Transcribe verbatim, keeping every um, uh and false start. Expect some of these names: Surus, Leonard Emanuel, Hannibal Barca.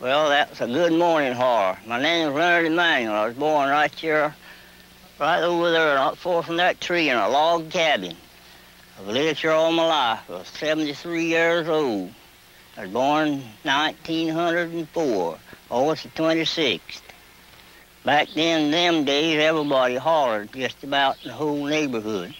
Well, that's a good morning, Har. My name is Leonard Emanuel. I was born right here, right over there, not far from that tree in a log cabin. I've lived here all my life. I was seventy-three years old. I was born nineteen hundred and four, August the twenty-sixth. Back then, them days, everybody hollered just about the whole neighborhood.